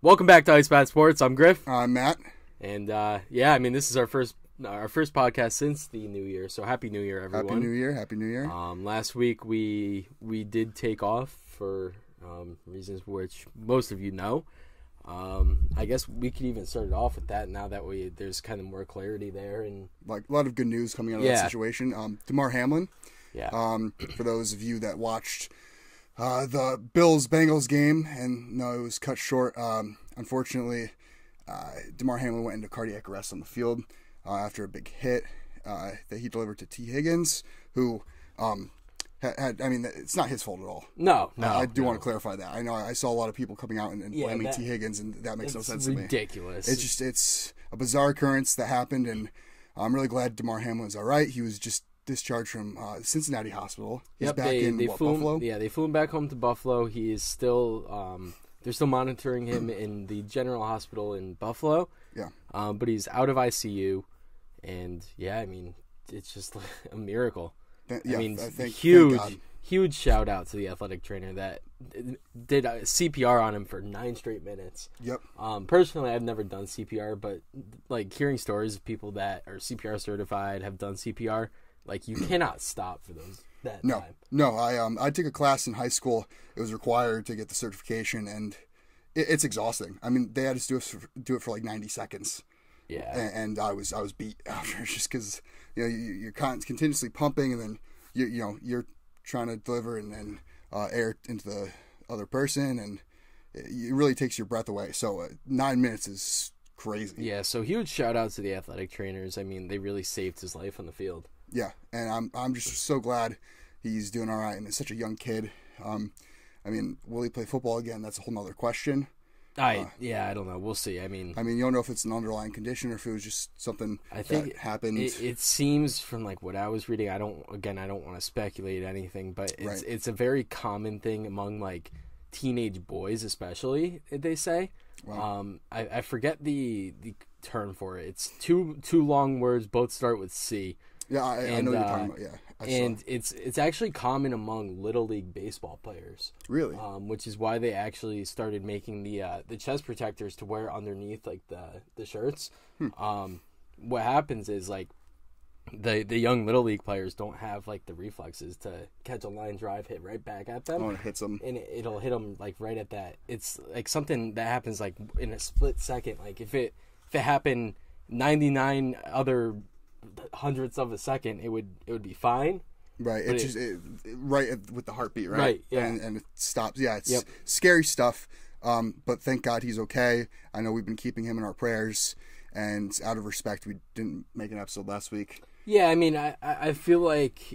Welcome back to Ice Bat Sports. I'm Griff. I'm Matt. And yeah, I mean, this is our first podcast since the new year. So happy New Year, everyone! Happy New Year! Happy New Year! Last week we did take off for reasons which most of you know. I guess we could even start it off with that now that there's kind of more clarity there, and like a lot of good news coming out of that situation. DeMar Hamlin. Yeah. For those of you that watched the Bills-Bengals game, and no, it was cut short. Unfortunately, DeMar Hamlin went into cardiac arrest on the field after a big hit that he delivered to T. Higgins, who it's not his fault at all. No. I do want to clarify that. I know I saw a lot of people coming out and blaming T. Higgins, and that makes no sense to me. It's ridiculous. It's a bizarre occurrence that happened, and I'm really glad DeMar Hamlin's all right. He was just discharged from Cincinnati Hospital. He's back in Buffalo. Yeah, they flew him back home to Buffalo. He is still they're still monitoring him in the general hospital in Buffalo. Yeah. But he's out of ICU, and yeah, I mean, it's just like a miracle. Huge shout out to the athletic trainer that did CPR on him for 9 straight minutes. Yep. Personally, I've never done CPR, but like hearing stories of people that are CPR certified have done CPR, like you cannot stop for those that time. No. I took a class in high school. It was required to get the certification, and it's exhausting. I mean, they had us do it for like 90 seconds. Yeah, and I was beat after, just because you're continuously pumping, and then you're trying to deliver and air into the other person, and it really takes your breath away. So 9 minutes is crazy. Yeah, so huge shout out to the athletic trainers. I mean, they really saved his life on the field. Yeah, and I'm just so glad he's doing all right, and it's such a young kid. I mean, will he play football again? That's a whole nother question. I don't know. We'll see. I mean, you don't know if it's an underlying condition or if it was just something that happened. It seems from like what I was reading. I don't want to speculate anything, but it's a very common thing among like teenage boys, especially. They say. Wow. I forget the term for it. It's two long words. Both start with C. Yeah, I know what you're talking about. Yeah. It's actually common among Little League baseball players. Really? Which is why they actually started making the chest protectors to wear underneath like the shirts. What happens is like the young Little League players don't have like the reflexes to catch a line drive, hit right back at them. Oh, it hits them. And it'll hit them like right at that. It's like something that happens like in a split second. Like if it happened 99 other hundredths of a second, it would be fine, right? It's just right with the heartbeat, right? Right, yeah, and it stops. Yeah, it's scary stuff. But thank God he's okay. I know we've been keeping him in our prayers, and out of respect, we didn't make an episode last week. Yeah, I mean, I feel like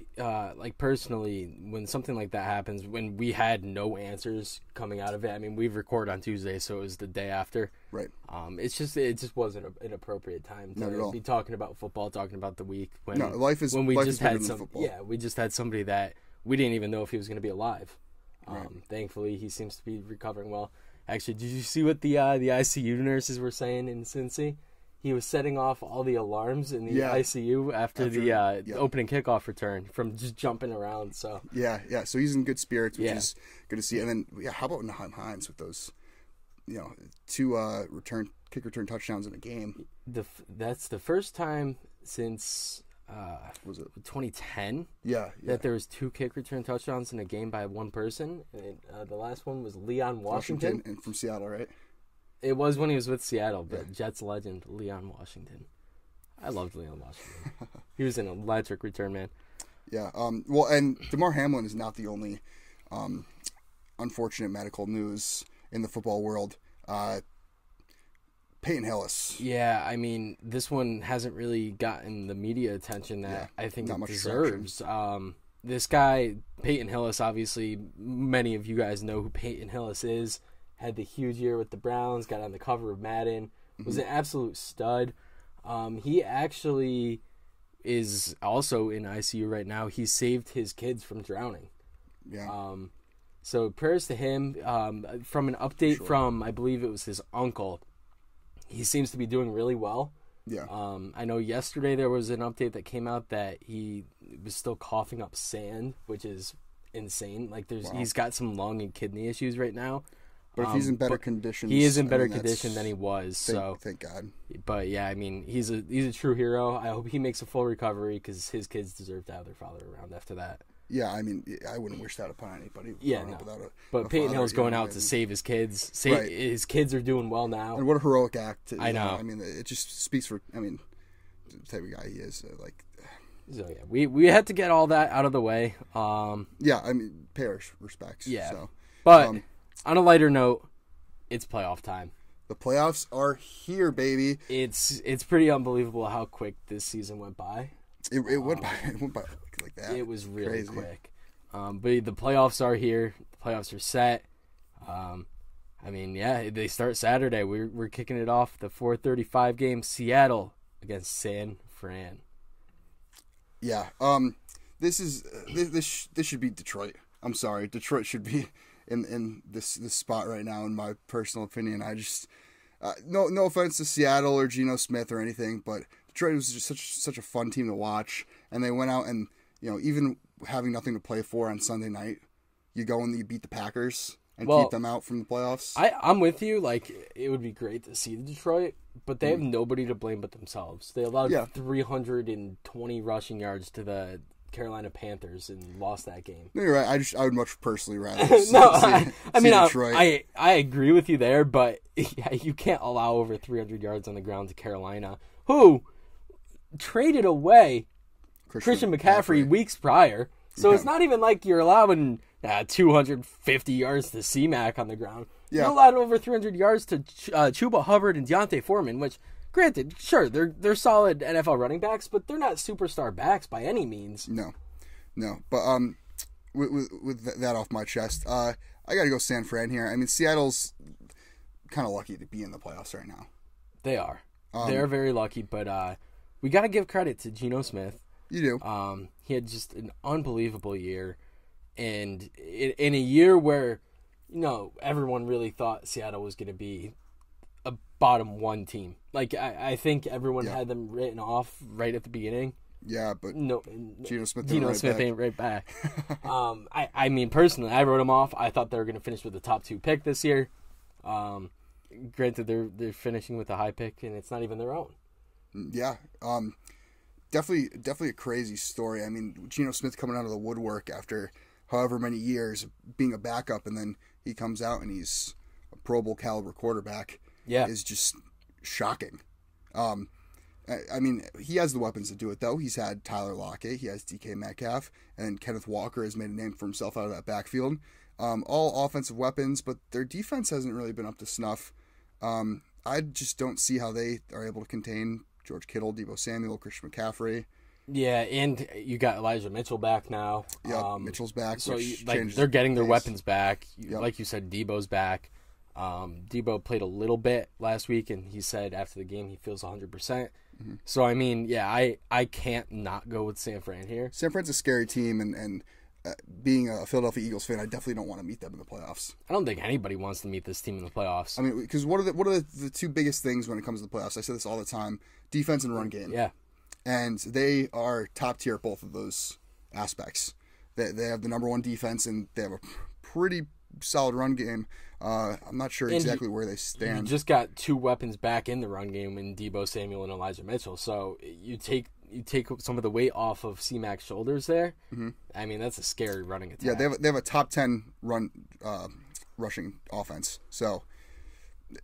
personally, when something like that happens, when we had no answers coming out of it. I mean, we record on Tuesday, so it was the day after. Right. It just wasn't an appropriate time to be talking about football, talking about the week we just had somebody that we didn't even know if he was going to be alive. Right. Thankfully, he seems to be recovering well. Actually, did you see what the ICU nurses were saying in Cincy? He was setting off all the alarms in the ICU after the opening kickoff return from just jumping around. So so he's in good spirits, which is good to see. And then how about Nyheim Hines with those, two kick return touchdowns in a game? That's the first time since 2010 that there was 2 kick return touchdowns in a game by one person. And the last one was Leon Washington and from Seattle, right? It was when he was with Seattle, but Jets legend Leon Washington. I loved Leon Washington. He was an electric return man. Yeah. Well, and DeMar Hamlin is not the only unfortunate medical news in the football world. Peyton Hillis. Yeah, I mean, this one hasn't really gotten the media attention that I think it deserves. This guy, Peyton Hillis, obviously, many of you guys know who Peyton Hillis is. Had the huge year with the Browns, got on the cover of Madden, was an absolute stud. He actually is also in ICU right now. He saved his kids from drowning. Yeah. So prayers to him. From an update from, I believe it was his uncle, he seems to be doing really well. Yeah. I know yesterday there was an update that came out that he was still coughing up sand, which is insane. Like he's got some lung and kidney issues right now. But if he's in better condition, he is in better condition than he was. So thank God. But yeah, I mean, he's a true hero. I hope he makes a full recovery because his kids deserve to have their father around after that. Yeah, I mean, I wouldn't wish that upon anybody. Yeah, no. But Peyton Hill's going out to save his kids. Right. His kids are doing well now. And what a heroic act! I know. I mean, it just speaks for. I mean, the type of guy he is. So yeah, we had to get all that out of the way. Yeah, I mean, pay our respects. Yeah. So, but. On a lighter note, it's playoff time. The playoffs are here, baby. It's pretty unbelievable how quick this season went by. It went by like that. It was really crazy. Quick. But the playoffs are here. The playoffs are set. I mean, yeah, they start Saturday. We're kicking it off the 4:35 game, Seattle against San Fran. Yeah. This should be Detroit. I'm sorry, Detroit should be. In this spot right now, in my personal opinion. I just no offense to Seattle or Geno Smith or anything, but Detroit was just such a fun team to watch, and they went out and, you know, even having nothing to play for on Sunday night, you go and you beat the Packers and keep them out from the playoffs. I'm with you. Like, it would be great to see Detroit, but they have nobody to blame but themselves. They allowed 320 rushing yards to the Carolina Panthers and lost that game. No, you're right. I would much personally rather I agree with you there, but yeah, you can't allow over 300 yards on the ground to Carolina, who traded away Christian McCaffrey weeks prior. So it's not even like you're allowing 250 yards to C-Mac on the ground. Yeah. You allowed over 300 yards to Chuba Hubbard and Deontay Foreman, which, granted, sure, they're solid NFL running backs, but they're not superstar backs by any means. No. But with that off my chest, I got to go San Fran here. I mean, Seattle's kind of lucky to be in the playoffs right now. They are. They're very lucky, but we got to give credit to Geno Smith. You do. He had just an unbelievable year, and in a year where, you know, everyone really thought Seattle was going to be a bottom one team. Like, I think everyone had them written off right at the beginning. Yeah, but Geno Smith ain't right back. I mean, personally, I wrote them off. I thought they were going to finish with the top 2 pick this year. Granted, they're finishing with a high pick, and it's not even their own. Yeah, definitely a crazy story. I mean, Geno Smith coming out of the woodwork after however many years being a backup, and then he comes out and he's a Pro Bowl caliber quarterback. Yeah, is just shocking. I mean, he has the weapons to do it, though. He's had Tyler Lockett, he has DK Metcalf, and Kenneth Walker has made a name for himself out of that backfield. All offensive weapons, but their defense hasn't really been up to snuff. I just don't see how they are able to contain George Kittle, Debo Samuel, Christian McCaffrey. Yeah, and you got Elijah Mitchell back now. Yeah, Mitchell's back. So they're getting their weapons back. Yep. Like you said, Debo's back. Debo played a little bit last week, and he said after the game he feels 100%. Mm-hmm. So, I mean, yeah, I can't not go with San Fran here. San Fran's a scary team, and being a Philadelphia Eagles fan, I definitely don't want to meet them in the playoffs. I don't think anybody wants to meet this team in the playoffs. I mean, because what are the two biggest things when it comes to the playoffs? I say this all the time, defense and run game. Yeah. And they are top tier at both of those aspects. They have the #1 defense, and they have a pretty solid run game. I'm not sure exactly where they stand. You just got 2 weapons back in the run game in Debo Samuel and Elijah Mitchell. So you take some of the weight off of C-Mac's shoulders there. Mm-hmm. I mean, that's a scary running attack. Yeah, they have a top 10 rushing offense. So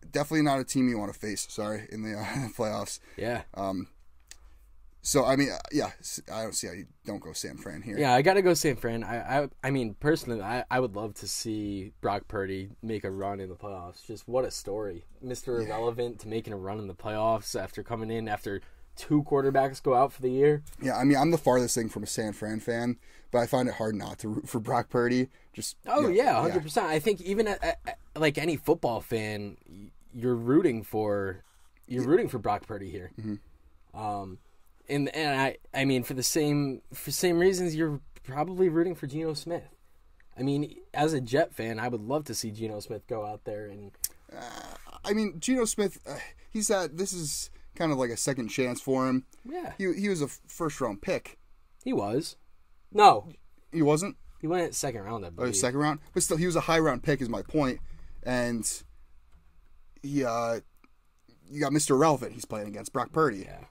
definitely not a team you want to face. Sorry, in the playoffs. Yeah. So, I mean, yeah, I don't see how you don't go San Fran here. Yeah, I got to go San Fran. I mean, personally, I would love to see Brock Purdy make a run in the playoffs. Just what a story. Mr. Irrelevant to making a run in the playoffs after coming in after 2 quarterbacks go out for the year. Yeah, I mean, I'm the farthest thing from a San Fran fan, but I find it hard not to root for Brock Purdy. Just 100%. Yeah. I think even like any football fan, you're rooting for Brock Purdy here. Mm-hmm. And I mean, for the same reasons, you're probably rooting for Geno Smith. I mean, as a Jet fan, I would love to see Geno Smith go out there and. I mean, Geno Smith, this is kind of like a second chance for him. Yeah. He was a first-round pick. He was. No. He wasn't? He went second round, I believe. Oh, second round? But still, he was a high-round pick is my point. And he, you got Mr. Relevant. He's playing against Brock Purdy. Yeah.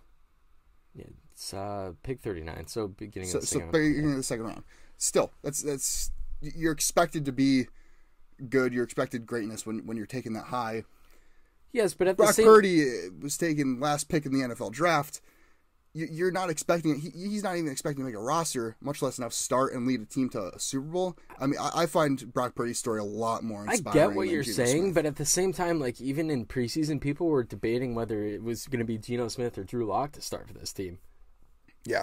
Yeah, it's pick 39. So beginning of the second round. Still, that's you're expected to be good. You're expected greatness when you're taking that high. Yes, but at the same time, Brock Purdy was taken last pick in the NFL draft. You're not expecting it. He's not even expecting to make a roster, much less enough start and lead a team to a Super Bowl. I mean, I find Brock Purdy's story a lot more inspiring. I get what you're saying, but at the same time, like, even in preseason, people were debating whether it was going to be Geno Smith or Drew Lock to start for this team. Yeah.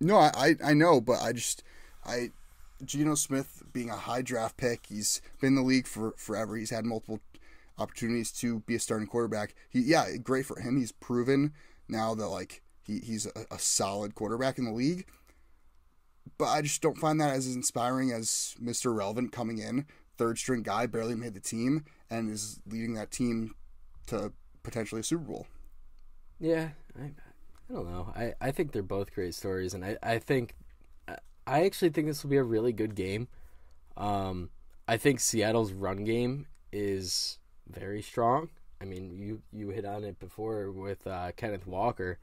No, I know, but I Geno Smith being a high draft pick, he's been in the league for forever. He's had multiple opportunities to be a starting quarterback. Yeah, great for him. He's proven now that, like, he's a solid quarterback in the league. But I just don't find that as inspiring as Mr. Relevant coming in, third-string guy, barely made the team, and is leading that team to potentially a Super Bowl. Yeah, I don't know. I think they're both great stories, and I actually think this will be a really good game. I think Seattle's run game is very strong. I mean, you hit on it before with Kenneth Walker.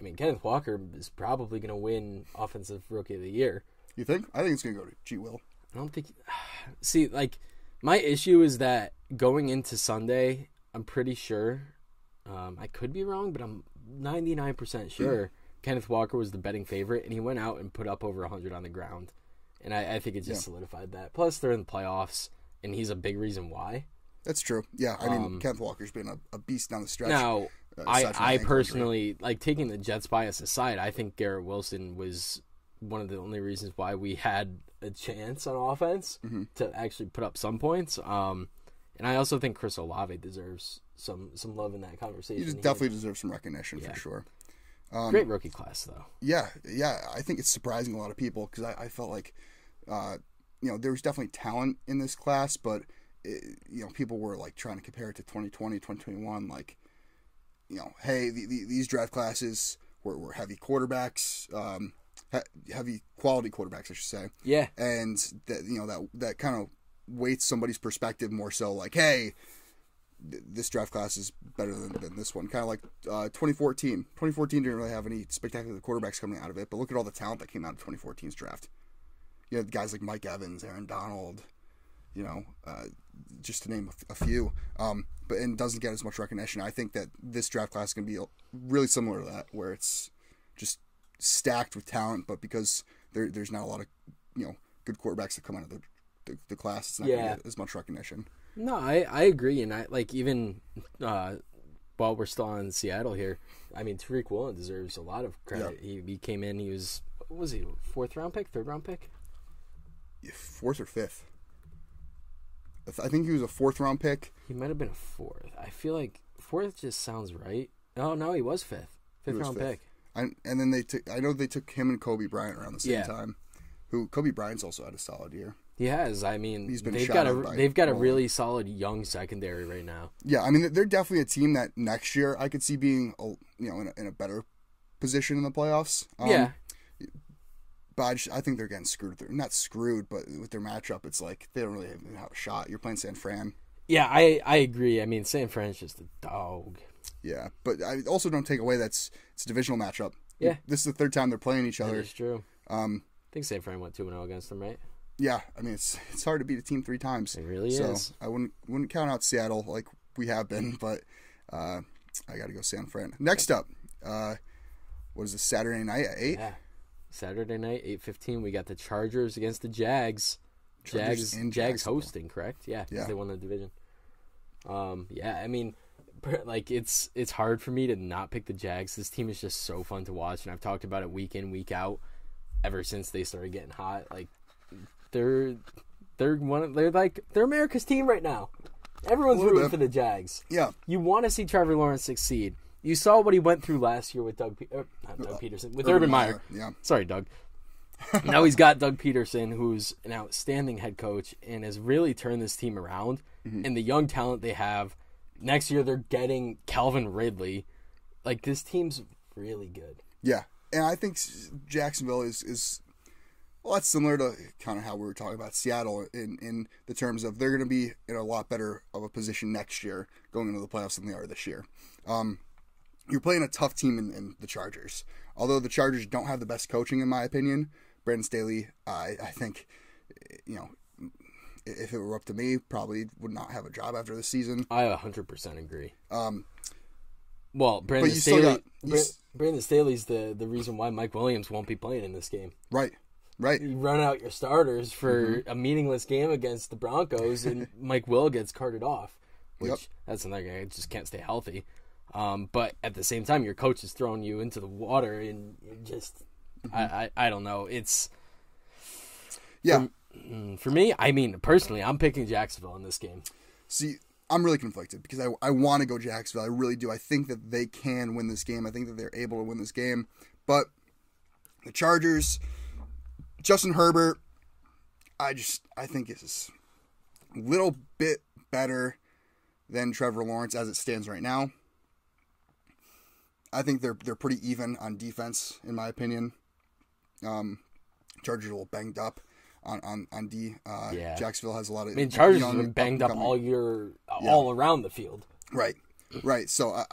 I mean, Kenneth Walker is probably going to win Offensive Rookie of the Year. You think? I think it's going to go to G. Will. I don't think... See, like, my issue is that going into Sunday, I'm pretty sure... I could be wrong, but I'm 99% sure Kenneth Walker was the betting favorite, and he went out and put up over 100 on the ground. And I think it just solidified that. Plus, they're in the playoffs, and he's a big reason why. That's true. Yeah, I mean, Kenneth Walker's been a beast down the stretch. Now... I personally, like, taking the Jets bias aside, I think Garrett Wilson was one of the only reasons why we had a chance on offense to actually put up some points. And I also think Chris Olave deserves some love in that conversation. He definitely deserves some recognition for sure. Great rookie class, though. Yeah. I think it's surprising a lot of people because I felt like, you know, there was definitely talent in this class, but, you know, people were, like, trying to compare it to 2020, 2021, like, you know, hey, these draft classes were heavy quarterbacks, heavy quality quarterbacks, I should say. Yeah. And, you know, that kind of weights somebody's perspective more so like, hey, this draft class is better than this one. Kind of like 2014. 2014 didn't really have any spectacular quarterbacks coming out of it, but look at all the talent that came out of 2014's draft. You had guys like Mike Evans, Aaron Donald, you know, just to name a few, but and doesn't get as much recognition. I think that this draft class is going to be really similar to that, where it's just stacked with talent, but because there's not a lot of, you know, good quarterbacks that come out of the class, it's not going to get as much recognition. No, I agree, and I like even while we're still on Seattle here, I mean, Tariq Woolen deserves a lot of credit. Yeah. He came in, he was third round pick? Fourth or fifth? I think he was a fourth-round pick. He might have been a fourth. I feel like fourth just sounds right. Oh, no, he was fifth. Fifth-round pick. And then I know they took him and Kobe Bryant around the same time. Kobe Bryant's also had a solid year. He has. I mean, they've got a really solid young secondary right now. Yeah, I mean, they're definitely a team that next year I could see being in a better position in the playoffs. Yeah. But I think they're getting screwed. They're not screwed, but with their matchup, it's like they don't really have a shot. You're playing San Fran. Yeah, I agree. I mean, San Fran's just a dog. Yeah, but I also don't take away it's a divisional matchup. Yeah. This is the third time they're playing each other. That is true. I think San Fran went 2-0 against them, right? Yeah, I mean, it's hard to beat a team three times. It really is. I wouldn't count out Seattle like we have been, but I got to go San Fran. Next up, what is this, Saturday night at 8? Yeah. Saturday night, 8:15, we got the Chargers against the Jags. Jags hosting, correct? Yeah, because they won the division. Yeah, I mean, like, it's hard for me to not pick the Jags. This team is just so fun to watch, and I've talked about it week in, week out, ever since they started getting hot. Like, they're America's team right now. Everyone's rooting for the Jags. Yeah, you want to see Trevor Lawrence succeed. You saw what he went through last year with Doug Peterson, with Urban Meyer. Yeah. Sorry, Doug. Now he's got Doug Peterson, who's an outstanding head coach and has really turned this team around. Mm-hmm. And the young talent they have, next year they're getting Calvin Ridley. Like, this team's really good. Yeah, and I think Jacksonville is Well, that's similar to kind of how we were talking about Seattle in the terms of they're going to be in a lot better of a position next year going into the playoffs than they are this year. You're playing a tough team in the Chargers. Although the Chargers don't have the best coaching, in my opinion, Brandon Staley, I think, you know, if it were up to me, probably would not have a job after this season. I 100% agree. Well, Brandon Staley's the reason why Mike Williams won't be playing in this game. Right. You run out your starters for a meaningless game against the Broncos, and Mike Will gets carted off, which that's another guy that just can't stay healthy. But at the same time, your coach is throwing you into the water, and just I don't know. It's for me. I mean, personally, I'm picking Jacksonville in this game. See, I'm really conflicted because I want to go Jacksonville. I really do. I think that they can win this game. I think that they're able to win this game. But the Chargers, Justin Herbert, I think is a little bit better than Trevor Lawrence as it stands right now. I think they're pretty even on defense, in my opinion. Chargers are a little banged up on D. Jacksonville has a lot of... I mean, Chargers have been banged up all year, all around the field. Right. So, I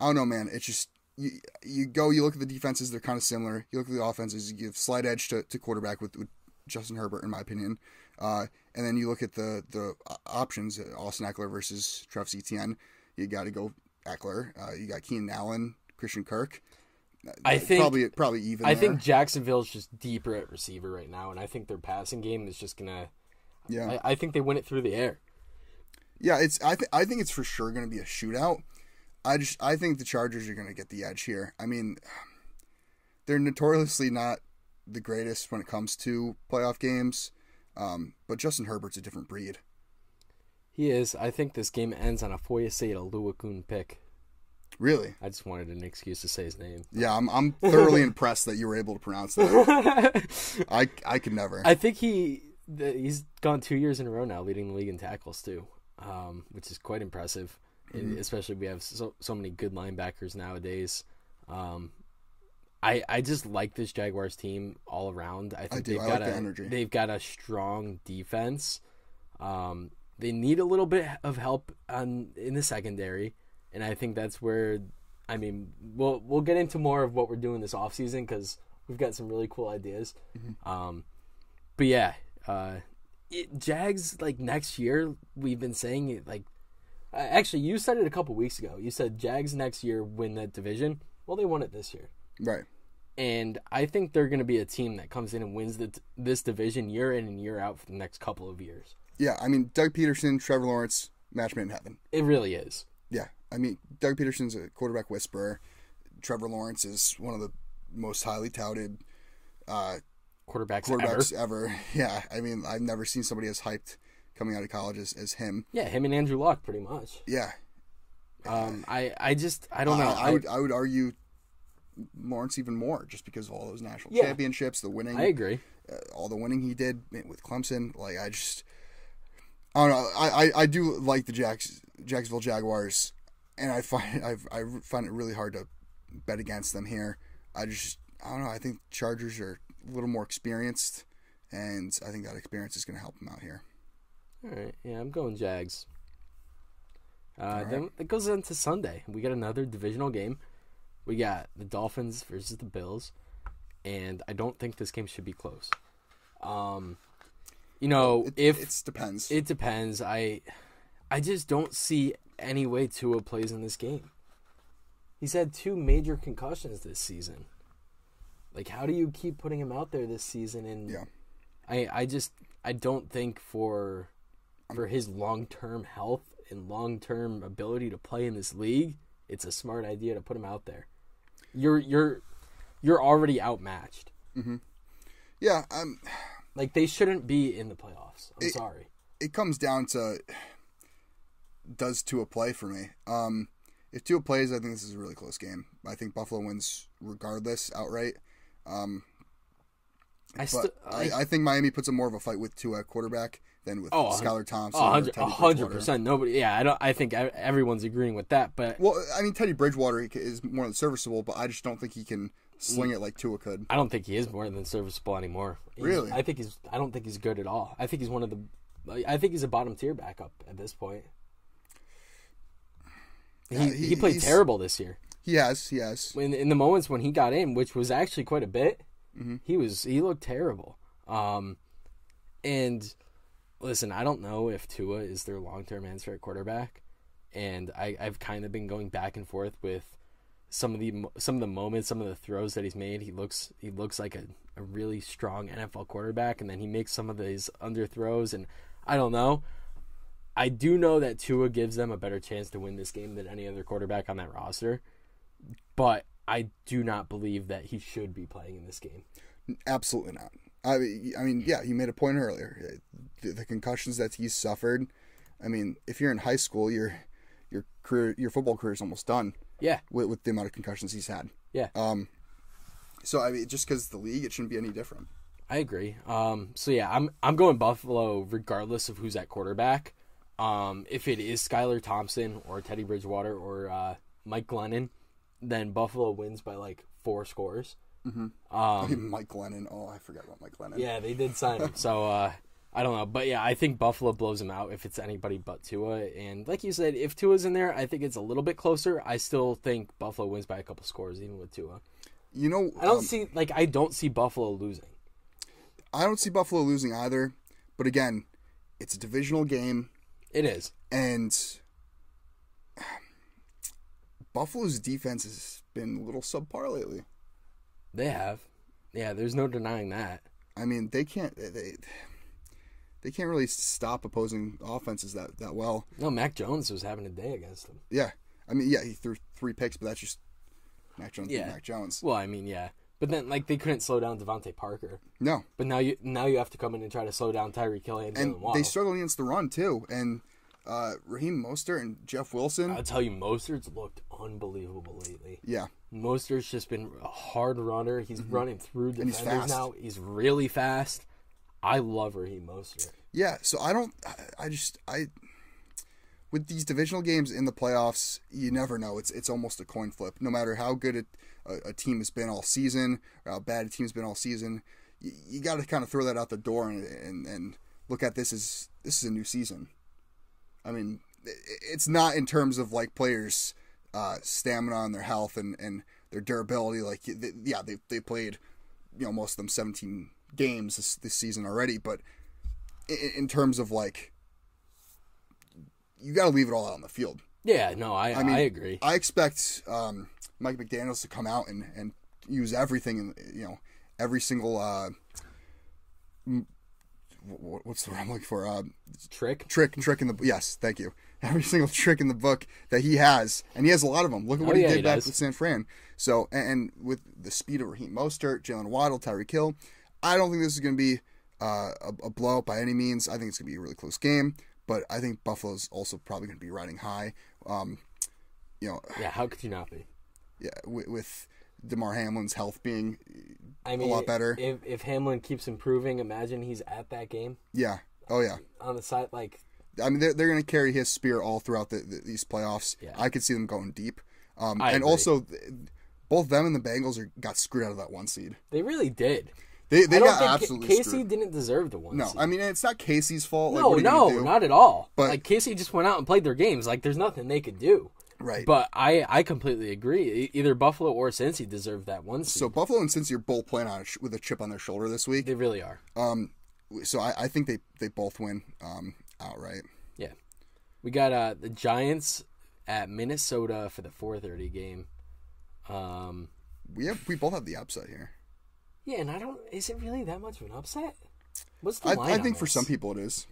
don't know, man. It's just... You look at the defenses, they're kind of similar. You look at the offenses, you give slight edge to quarterback with Justin Herbert, in my opinion. And then you look at the options, Austin Eckler versus Travis Etienne. You got to go Eckler. You got Keenan Allen, Christian Kirk. I think probably even. I think Jacksonville's just deeper at receiver right now, and I think their passing game is just gonna. Yeah, I think they win it through the air. Yeah, I think it's for sure gonna be a shootout. I think the Chargers are gonna get the edge here. I mean, they're notoriously not the greatest when it comes to playoff games, but Justin Herbert's a different breed. He is. I think this game ends on a Foyesade Aluakun pick. Really? I just wanted an excuse to say his name. Yeah, I'm thoroughly impressed that you were able to pronounce that. I could never. I think he's gone 2 years in a row now, leading the league in tackles too, which is quite impressive. Mm-hmm. Especially we have so many good linebackers nowadays. I just like this Jaguars team all around. I think they've got a strong defense. They need a little bit of help in the secondary, and I think that's where, I mean, we'll get into more of what we're doing this offseason because we've got some really cool ideas. Mm-hmm. But yeah, Jags, like, next year, we've been saying it, like, actually, you said it a couple weeks ago. You said Jags next year win that division. Well, they won it this year. Right. And I think they're going to be a team that comes in and wins this division year in and year out for the next couple of years. Yeah, I mean, Doug Peterson, Trevor Lawrence, match made in heaven. It really is. Yeah, I mean, Doug Peterson's a quarterback whisperer. Trevor Lawrence is one of the most highly touted quarterbacks ever. Yeah, I mean, I've never seen somebody as hyped coming out of college as him. Yeah, him and Andrew Luck, pretty much. Yeah. I don't know. I would argue Lawrence even more just because of all those national championships, the winning. I agree. All the winning he did with Clemson. Like, I don't know. I do like the Jacksonville Jaguars, and I find it really hard to bet against them here. I don't know. I think Chargers are a little more experienced, and I think that experience is going to help them out here. All right. Yeah, I'm going Jags. Right. Then it goes into Sunday. We got another divisional game. We got the Dolphins versus the Bills, and I don't think this game should be close. You know, it depends. I just don't see any way Tua plays in this game. He's had two major concussions this season. Like, how do you keep putting him out there this season? And I don't think for his long-term health and long-term ability to play in this league, it's a smart idea to put him out there. You're already outmatched. Mm-hmm. Yeah, like, they shouldn't be in the playoffs. I'm sorry. It comes down to, does Tua play for me? If Tua plays, I think this is a really close game. I think Buffalo wins regardless outright. I think Miami puts up more of a fight with Tua quarterback than with Skylar Thompson. 100%. Nobody. Yeah, I think everyone's agreeing with that. But Teddy Bridgewater is more than serviceable, but I just don't think he can sling it like Tua could. I don't think he is more than serviceable anymore. Really? I think he's. I don't think he's good at all. I think he's one of the. I think he's a bottom tier backup at this point. Yeah, he played terrible this year. Yes. In the moments when he got in, which was actually quite a bit, he looked terrible. And listen, I don't know if Tua is their long-term answer at quarterback, and I've kind of been going back and forth with some of the moments, some of the throws that he's made. He looks like a really strong NFL quarterback, and then he makes some of these under throws, and I don't know. I do know that Tua gives them a better chance to win this game than any other quarterback on that roster, but I do not believe that he should be playing in this game. Absolutely not. I mean, yeah, you made a point earlier. The concussions that he's suffered. I mean, if you're in high school, your football career is almost done. Yeah. With the amount of concussions he's had. Yeah. So I mean, just because the league, it shouldn't be any different. I agree. So yeah, I'm going Buffalo regardless of who's at quarterback. If it is Skylar Thompson or Teddy Bridgewater or Mike Glennon, then Buffalo wins by like 4 scores. Mm-hmm. Mike Glennon. Oh, I forgot about Mike Glennon. Yeah, they did sign him. So I don't know, but yeah, I think Buffalo blows him out if it's anybody but Tua. And like you said, if Tua's in there, I think it's a little bit closer. I still think Buffalo wins by a couple scores, even with Tua. You know, I don't see Buffalo losing. I don't see Buffalo losing either. But again, it's a divisional game. It is, and Buffalo's defense has been a little subpar lately. They have, yeah. There's no denying that. I mean, they can't. They can't really stop opposing offenses that well. No, Mac Jones was having a day against them. Yeah, I mean, yeah, he threw 3 picks, but that's just Mac Jones. Yeah, Mac Jones. Well, I mean, yeah, but then like they couldn't slow down Devontae Parker. No. But now you have to come in and try to slow down Tyreek Hill and Jalen Waddle. They struggle against the run too, and Raheem Mostert and Jeff Wilson. I'll tell you, Mostert's looked unbelievable lately. Yeah. Mostert's just been a hard runner. He's running through defenders and he's fast. Now. He's really fast. I love Raheem Mostert. Yeah, so with these divisional games in the playoffs, you never know. It's almost a coin flip. No matter how good a team has been all season or how bad a team's been all season, you got to kind of throw that out the door and look at this is a new season. I mean, it's not in terms of like players' stamina and their health and their durability. Like, they played, you know, most of them 17 games this season already. But in terms of like, you got to leave it all out on the field. Yeah, no, I mean, I agree. I expect Mike McDaniels to come out and use everything and, you know, every single what's the word I'm looking for? Trick in the book. Yes, thank you. Every single trick in the book that he has, and he has a lot of them. Look at what he did back with San Fran. So, and with the speed of Raheem Mostert, Jalen Waddle, Tyreek Hill, I don't think this is going to be a blowout by any means. I think it's going to be a really close game, but I think Buffalo's also probably going to be riding high. You know. Yeah, how could you not be? Yeah, with DeMar Hamlin's health being a lot better. If Hamlin keeps improving, imagine he's at that game. Yeah. Oh, yeah. On the side, like... I mean, they're going to carry his spear all throughout these playoffs. Yeah. I could see them going deep. And agree. Also, both them and the Bengals got screwed out of that 1 seed. They really did. They got absolutely Casey screwed. Didn't deserve the 1 seed. No, I mean, it's not Casey's fault. No, like, not at all. But like, Casey just went out and played their games. Like, there's nothing they could do. Right. But I completely agree. Either Buffalo or Cincy deserve that 1 seed. So Buffalo and Cincy are both playing with a chip on their shoulder this week. They really are. So I think they both win outright. Yeah. We got the Giants at Minnesota for the 4:30 game. We both have the upset here. Yeah, and is it really that much of an upset? What's the line? I think for some people it is.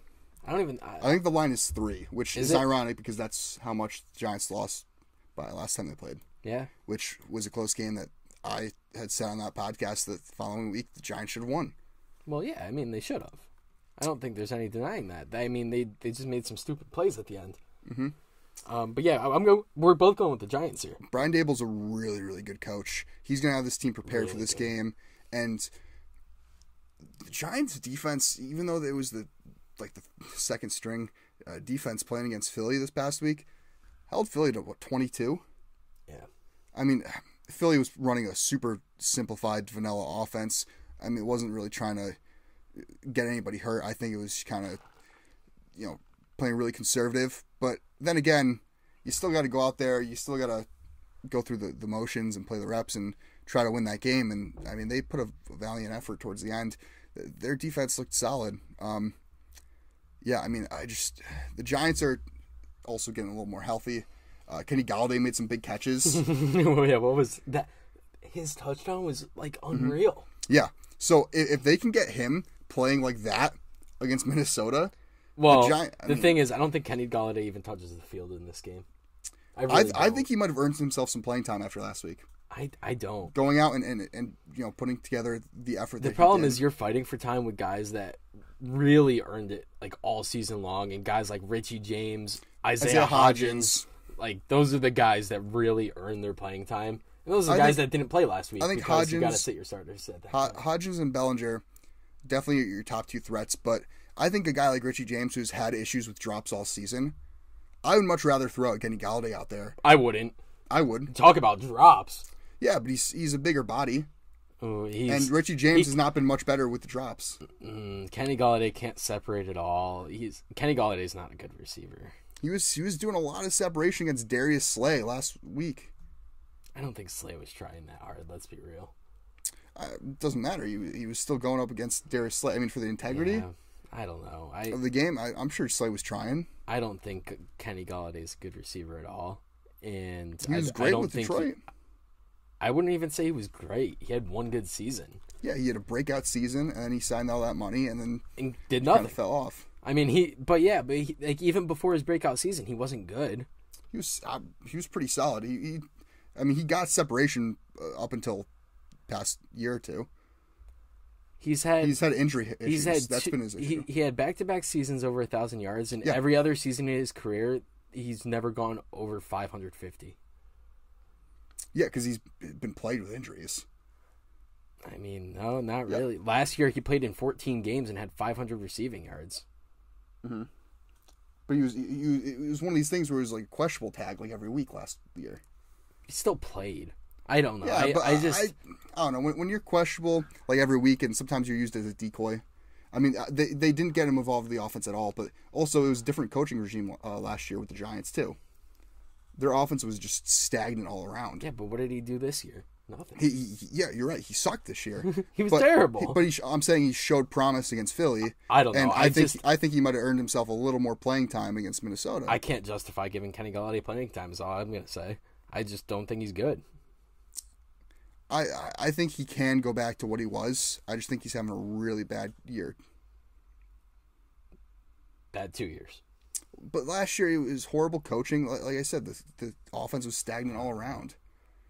I think the line is 3, which is ironic because that's how much the Giants lost by last time they played. Yeah. Which was a close game that I had said on that podcast that the following week the Giants should have won. Well, yeah, I mean, they should have. I don't think there's any denying that. I mean, they just made some stupid plays at the end. Mm-hmm. But yeah, we're both going with the Giants here. Brian Dable's a really, really good coach. He's going to have this team prepared for this game. And the Giants' defense, even though it was the second string defense playing against Philly this past week, held Philly to, 22? Yeah. I mean, Philly was running a super simplified vanilla offense. I mean, it wasn't really trying to get anybody hurt. I think it was kind of, you know, playing really conservative. But then again, you still got to go out there. You still got to go through the motions and play the reps and try to win that game. And, I mean, they put a valiant effort towards the end. Their defense looked solid. Yeah, I mean, the Giants are also getting a little more healthy. Kenny Galladay made some big catches. Oh, yeah, what was that? His touchdown was, like, unreal. Mm-hmm. Yeah, so if they can get him playing like that against Minnesota... Well, the thing is, I don't think Kenny Galladay even touches the field in this game. I think he might have earned himself some playing time after last week. I don't. Going out and you know, putting together the effort. The problem is you're fighting for time with guys that really earned it, like, all season long, and guys like Richie James, Isaiah Hodgins. Like, those are the guys that really earned their playing time. And those are the guys that didn't play last week. I think because you got to sit your starters at that time. Hodgins and Bellinger definitely your top two threats, but I think a guy like Richie James, who's had issues with drops all season, I would much rather throw Kenny Galladay out there. I wouldn't. I would. Talk about drops. Yeah, but he's a bigger body. Ooh, and Richie James has not been much better with the drops. Kenny Galladay can't separate at all. Kenny Galladay's not a good receiver. He was doing a lot of separation against Darius Slay last week. I don't think Slay was trying that hard, let's be real. It doesn't matter. He was still going up against Darius Slay. I mean, for the integrity... Yeah. I don't know. Of the game, I'm sure Slay was trying. I don't think Kenny Galladay is a good receiver at all. And he was great I don't with think Detroit. I wouldn't even say he was great. He had one good season. Yeah, he had a breakout season, and he signed all that money, and then did nothing. Kind of fell off. I mean, he, like, even before his breakout season, he wasn't good. He was pretty solid. He got separation up until past year or two. He's had injury issues. That's been his issue. He had back-to-back seasons over 1,000 yards, and every other season in his career, he's never gone over 550. Yeah, because he's been plagued with injuries. I mean, no, not really. Last year, he played in 14 games and had 500 receiving yards. Mm-hmm. But it was one of these things where it was like a questionable tag like every week last year. He still played. I don't know. Yeah, I don't know. When you're questionable like every week, and sometimes you're used as a decoy. I mean, they didn't get him involved in the offense at all, but also it was a different coaching regime last year with the Giants too. Their offense was just stagnant all around. Yeah, but what did he do this year? Nothing. Yeah, you're right. He sucked this year. He was terrible. I'm saying he showed promise against Philly. I don't know. And I think he might have earned himself a little more playing time against Minnesota. I can't justify giving Kenny Galladay playing time is all I'm going to say. I just don't think he's good. I think he can go back to what he was. I just think he's having a really bad year. Bad 2 years. But last year, it was horrible coaching. Like I said, the offense was stagnant all around.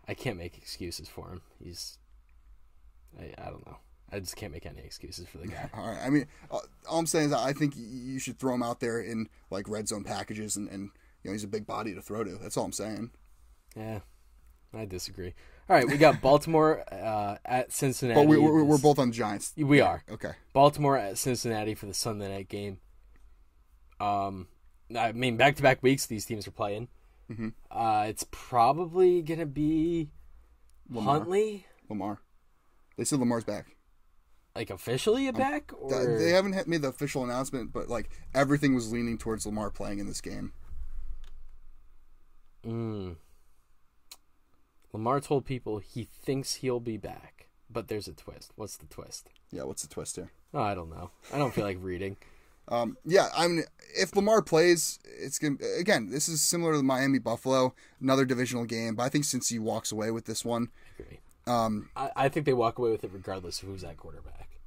I can't make excuses for him. I don't know. I just can't make any excuses for the guy. All right. I mean, all I'm saying is I think you should throw him out there in, like, red zone packages, and you know, he's a big body to throw to. That's all I'm saying. Yeah. I disagree. All right, we got Baltimore at Cincinnati. But we're both on Giants. We are. Okay. Baltimore at Cincinnati for the Sunday night game. I mean, back-to-back weeks these teams are playing. Mm-hmm. It's probably going to be Huntley. Lamar. They said Lamar's back. Like, officially back? Or? They haven't made the official announcement, but, like, everything was leaning towards Lamar playing in this game. Lamar told people he thinks he'll be back, but there's a twist. What's the twist? Yeah, what's the twist here? Oh, I don't know. I don't feel like reading. Yeah, I mean, if Lamar plays, it's gonna again. This is similar to the Miami-Buffalo, another divisional game. But I think Cincy walks away with this one. I agree. I think they walk away with it regardless of who's at quarterback.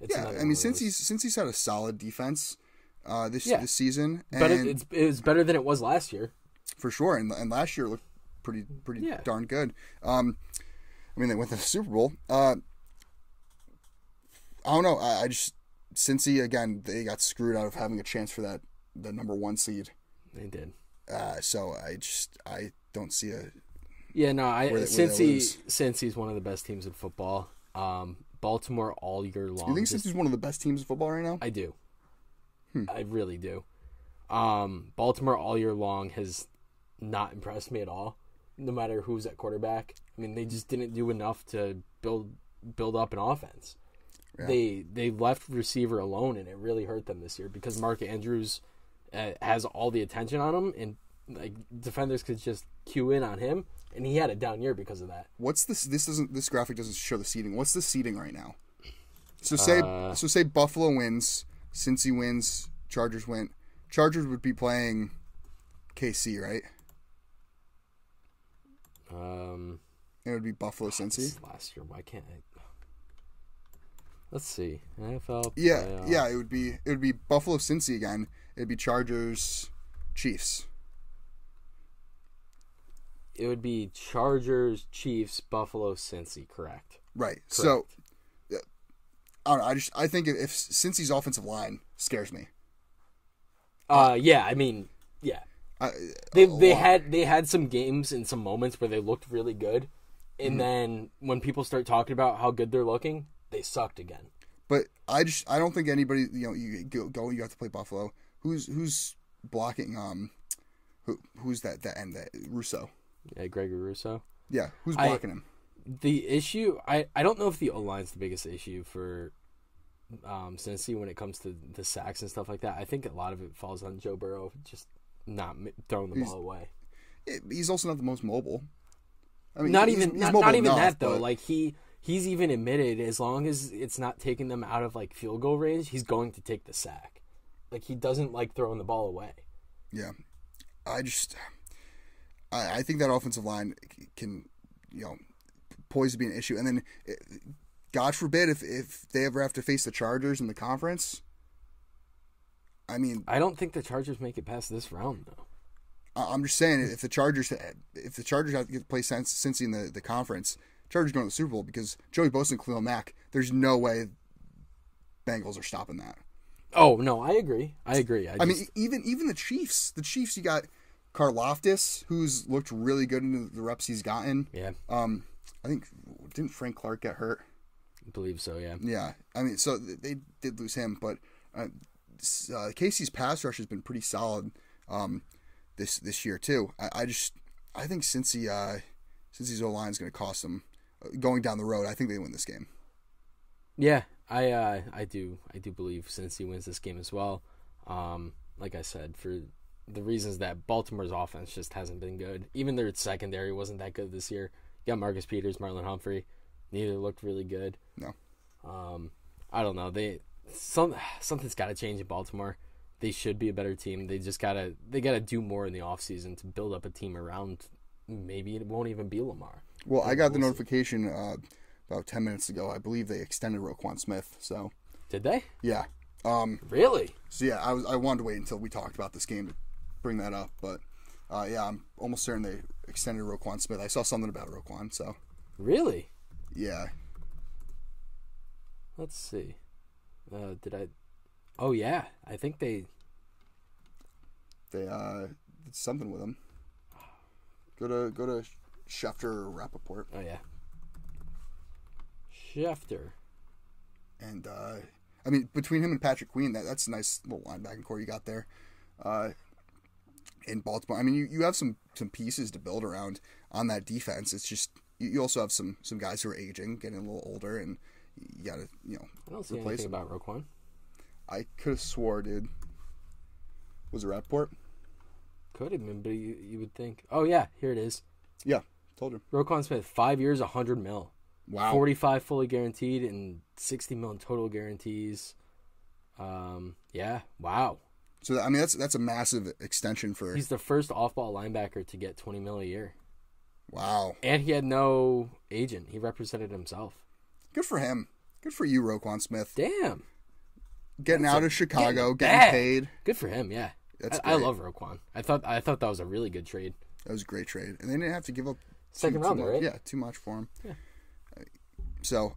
I mean, Cincy's had a solid defense this season, but it's better than it was last year, for sure. And last year looked pretty darn good. I mean, they went to the Super Bowl. I don't know. I just Cincy again. They got screwed out of having a chance for the #1 seed. They did. So I don't see a. Yeah, no. Cincy's one of the best teams in football. Baltimore all year long. Do you think Cincy's one of the best teams in football right now? I do. I really do. Baltimore all year long has not impressed me at all. no matter who's at quarterback. I mean, they just didn't do enough to build up an offense. Yeah. They left receiver alone, and it really hurt them this year because Mark Andrews has all the attention on him, and like defenders could just cue in on him, and he had a down year because of that. What's this? This graphic doesn't show the seeding. What's the seeding right now? So say Buffalo wins, Cincy wins, Chargers win. Chargers would be playing KC, right? It would be Buffalo, Cincy. Last year, why can't I? Let's see. NFL. Yeah, playoff. Yeah. It would be Buffalo, Cincy again. It'd be Chargers, Chiefs. It would be Chargers, Chiefs, Buffalo, Cincy. Correct. Right. Correct. So, I don't know. I think if Cincy's offensive line scares me. Yeah. I mean, yeah. They had some games and some moments where they looked really good, and then when people start talking about how good they're looking, they sucked again. But I don't think anybody, you know, you go you have to play Buffalo. Who's blocking who's that end, that Rousseau? Yeah, Gregory Rousseau. Yeah, who's blocking him? The issue, I don't know if the O-line's the biggest issue for Cincy when it comes to the sacks and stuff like that. I think a lot of it falls on Joe Burrow just not throwing the ball away. He's also not the most mobile. I mean, not even enough, though. Like he's even admitted, as long as it's not taking them out of like field goal range, he's going to take the sack. Like he doesn't like throwing the ball away. Yeah, I think that offensive line can, you know, poised to be an issue. And then, God forbid, if they ever have to face the Chargers in the conference. I mean, I don't think the Chargers make it past this round, though. I'm just saying, if the Chargers have to play Cincy in the conference, Chargers go to the Super Bowl because Joey Bosa and Khalil Mack, there's no way Bengals are stopping that. Oh, no, I agree. I mean, even the Chiefs. The Chiefs, you got Karlaftis, who's looked really good in the reps he's gotten. Yeah. I think, didn't Frank Clark get hurt? I believe so, yeah. Yeah. I mean, so they did lose him, but... Casey's pass rush has been pretty solid this year too. I think Cincy's O-line is going to cost them going down the road. I think they win this game. Yeah, I do believe Cincy wins this game as well. Like I said, for the reasons that Baltimore's offense just hasn't been good. Even their secondary wasn't that good this year. You got Marcus Peters, Marlon Humphrey. Neither looked really good. No. I don't know. Something's got to change in Baltimore. They should be a better team. They just gotta do more in the offseason to build up a team around. Maybe it won't even be Lamar. Well, I got the notification about 10 minutes ago. I believe they extended Roquan Smith. So did they? Yeah. Really? So yeah, I wanted to wait until we talked about this game to bring that up, but yeah, I'm almost certain they extended Roquan Smith. I saw something about Roquan. So really? Yeah. Let's see. Oh yeah, I think they did something with him. Go to Schefter or Rappaport. Oh yeah, Schefter. And I mean, between him and Patrick Queen, that's a nice little linebacking core you got there. In Baltimore, I mean, you have some pieces to build around on that defense. It's just you also have some guys who are aging, getting a little older, and. You gotta, you know, I don't see anything about Roquan. I could have swore, dude. Was it Rappaport? Could have been, but you would think. Oh, yeah, here it is. Yeah, told you. Roquan Smith, 5 years, $100 million. Wow. 45 fully guaranteed and $60 million total guarantees. Yeah, wow. So, I mean, that's a massive extension for... He's the first off-ball linebacker to get $20 million a year. Wow. And he had no agent. He represented himself. Good for him. Good for you, Roquan Smith. Damn. Getting out of Chicago, getting paid. Good for him, yeah. I love Roquan. I thought that was a really good trade. That was a great trade. And they didn't have to give up second rounder, right? Yeah, too much for him. Yeah. So,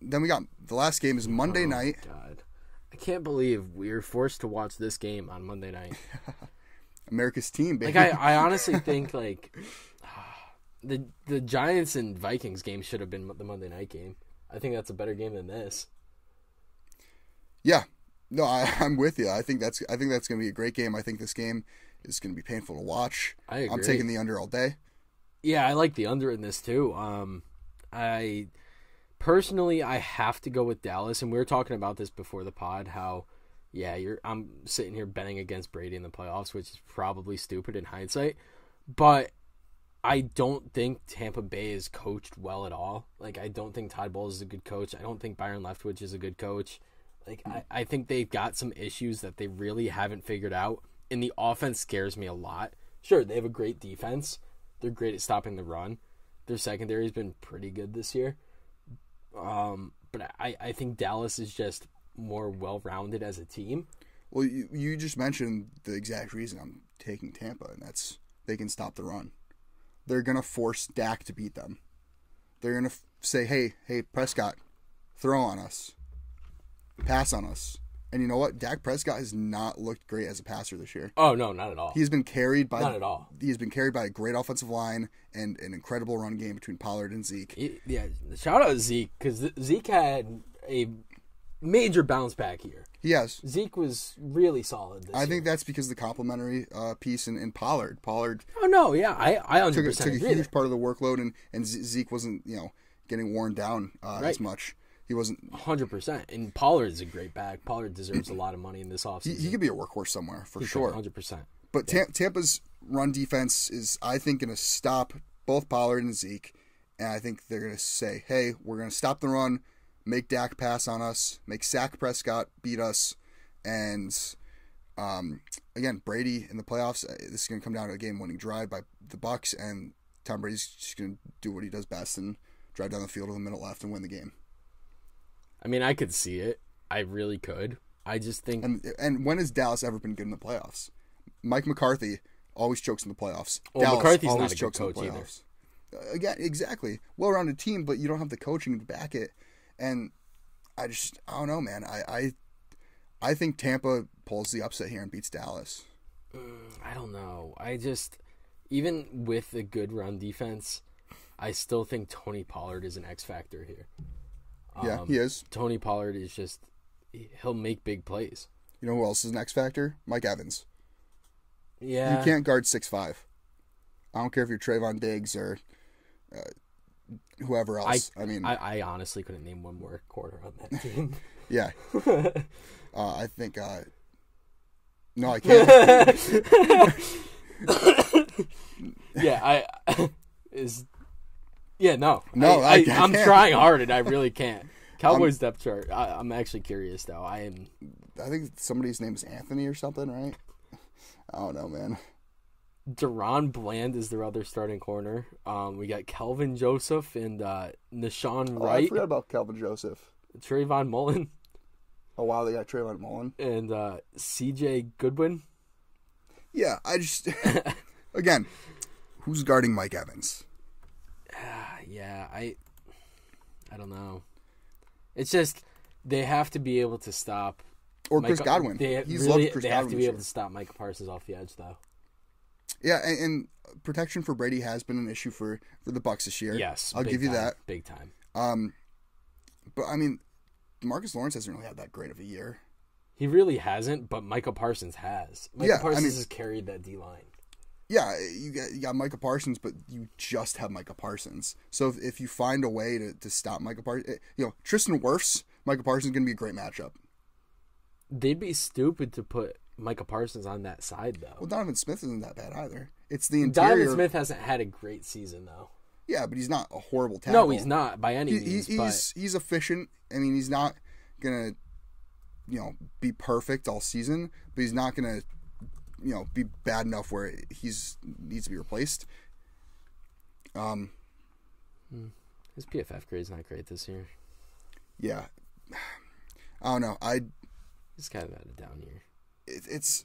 then we got the last game is Monday night. God. I can't believe we were forced to watch this game on Monday night. America's team, baby. Like I honestly think like the Giants and Vikings game should have been the Monday night game. I think that's a better game than this. Yeah, no, I'm with you. I think that's going to be a great game. I think this game is going to be painful to watch. I agree. I'm taking the under all day. Yeah, I like the under in this too. I personally, I have to go with Dallas, and we were talking about this before the pod, how I'm sitting here betting against Brady in the playoffs, which is probably stupid in hindsight, but I don't think Tampa Bay is coached well at all. Like, I don't think Todd Bowles is a good coach. I don't think Byron Leftwich is a good coach. Like, I think they've got some issues that they really haven't figured out, and the offense scares me a lot. Sure, they have a great defense. They're great at stopping the run. Their secondary has been pretty good this year. But I think Dallas is just more well-rounded as a team. Well, you just mentioned the exact reason I'm taking Tampa, and that's they can stop the run. They're going to force Dak to beat them. They're going to say, hey, Prescott, throw on us. Pass on us. And you know what? Dak Prescott has not looked great as a passer this year. Oh, no, not at all. He's been carried by He's been carried by a great offensive line and an incredible run game between Pollard and Zeke. Yeah, shout out to Zeke, because Zeke had a major bounce back here. Yes. Zeke was really solid this year. I think that's because of the complimentary piece in Pollard. Oh, no, yeah. I 100% took a huge part of the workload, and Zeke wasn't, getting worn down as much. He wasn't 100%. And Pollard's a great back. Pollard deserves a lot of money in this offseason. He could be a workhorse somewhere for sure. 100%. But Tampa's run defense is, I think, going to stop both Pollard and Zeke. And I think they're going to say, hey, we're going to stop the run, make Dak pass on us, make Sack Prescott beat us. And, again, Brady in the playoffs, this is going to come down to a game-winning drive by the Bucs, and Tom Brady's just going to do what he does best and drive down the field with a minute left and win the game. I mean, I could see it. I really could. I just think... And when has Dallas ever been good in the playoffs? Mike McCarthy always chokes in the playoffs. Well, Dallas McCarthy's always not a good chokes coach in the playoffs. Either. Again, exactly. Well-rounded team, but you don't have the coaching to back it. And I don't know, man. I think Tampa pulls the upset here and beats Dallas. I don't know. Even with a good run defense, I still think Tony Pollard is an X factor here. Yeah, he is. Tony Pollard is just, he'll make big plays. You know who else is an X factor? Mike Evans. Yeah. You can't guard 6'5". I don't care if you're Trayvon Diggs or whoever else. I honestly couldn't name one more quarter on that team. Yeah. I think, no, I can't. Yeah, I'm trying hard, and I really can't. Cowboys depth chart. I'm actually curious, though. I think somebody's name is Anthony or something, right? I don't know, man. Deron Bland is their other starting corner. We got Kelvin Joseph and Nahshon Wright. I forgot about Kelvin Joseph. Trayvon Mullen. Oh, wow, they got Trayvon Mullen. And C.J. Goodwin. Yeah, again, who's guarding Mike Evans? Yeah, I don't know. It's just they have to be able to stop. Or Chris Godwin. They have to be able to stop Micah Parsons off the edge, though. Yeah, and protection for Brady has been an issue for the Bucs this year. Yes, I'll give you that. Big time. But, Marcus Lawrence hasn't really had that great of a year. He really hasn't, but Micah Parsons has. Micah Parsons has carried that D-line. Yeah, you got Micah Parsons, but you just have Micah Parsons. So if you find a way to stop Micah Parsons, Tristan Wirfs, Micah Parsons is going to be a great matchup. They'd be stupid to put Micah Parsons on that side, though. Well, Donovan Smith isn't that bad either. It's the interior. Donovan Smith hasn't had a great season, though. Yeah, but he's not a horrible tackle. No, he's not by any means. He's efficient. He's not going to, be perfect all season, but he's not going to, be bad enough where he's needs to be replaced. His PFF grade's not great this year. Yeah, I don't know. He's kind of had a down year. It's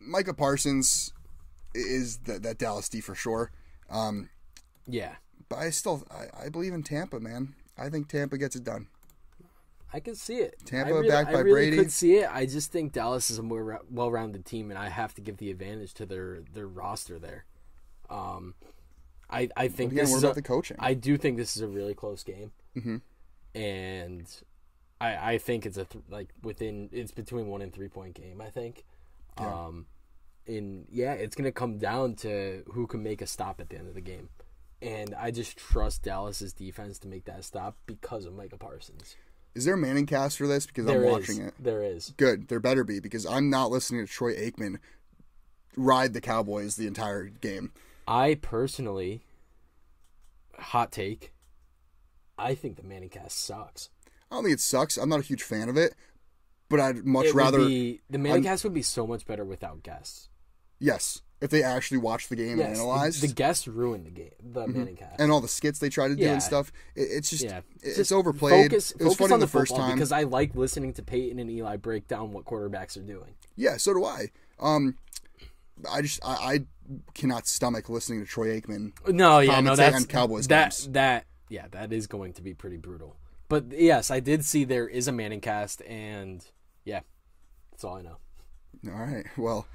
Micah Parsons is that Dallas D for sure. Yeah, but I believe in Tampa, man. I think Tampa gets it done. I can see it. Tampa backed by Brady. I really could see it. I just think Dallas is a more well-rounded team, and I have to give the advantage to their roster there. I think this is about the coaching. I do think this is a really close game, and I think it's between 1 and 3 point game. I think, And, yeah, it's going to come down to who can make a stop at the end of the game. And I just trust Dallas's defense to make that stop because of Micah Parsons. Is there a Manning cast for this? Because I'm watching it. There is. Good. There better be, because I'm not listening to Troy Aikman ride the Cowboys the entire game. I personally, hot take, I think the Manning cast sucks. I don't think it sucks. I'm not a huge fan of it, but I'd much rather... the Manning cast would be so much better without guests. Yes, if they actually watched the game and analyzed. The guests ruined the game, the Manning cast. And all the skits they try to do and stuff. It's just, it's overplayed. It was funny on the first time. Because I like listening to Peyton and Eli break down what quarterbacks are doing. Yeah, so do I. I cannot stomach listening to Troy Aikman. No, yeah, no, that's... Cowboys that is going to be pretty brutal. But, yes, I did see there is a Manning cast, and, yeah, that's all I know. All right, well...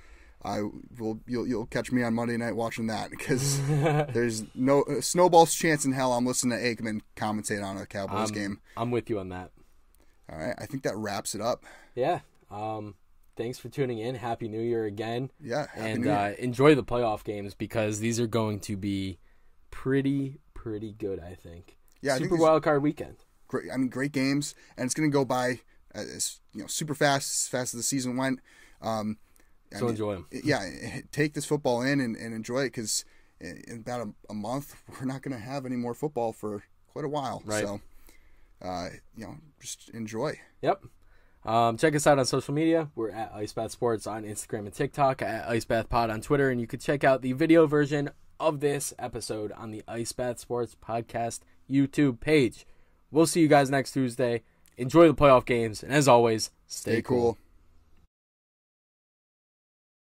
You'll catch me on Monday night watching that, because there's no snowball's chance in hell I'm listening to Aikman commentate on a Cowboys game. I'm with you on that. All right, I think that wraps it up. Yeah. Thanks for tuning in. Happy New Year again. Yeah. Happy New Year. Enjoy the playoff games, because these are going to be pretty good. I think. Yeah. Super Wild Card Weekend. Great. I mean, great games, and it's going to go by as super fast as the season went. So enjoy them. Yeah, take this football in and enjoy it, because in about a month, we're not going to have any more football for quite a while. Right. So, just enjoy. Yep. Check us out on social media. We're at Ice Bath Sports on Instagram and TikTok, at Ice Bath Pod on Twitter, and you can check out the video version of this episode on the Ice Bath Sports Podcast YouTube page. We'll see you guys next Tuesday. Enjoy the playoff games, and as always, stay cool.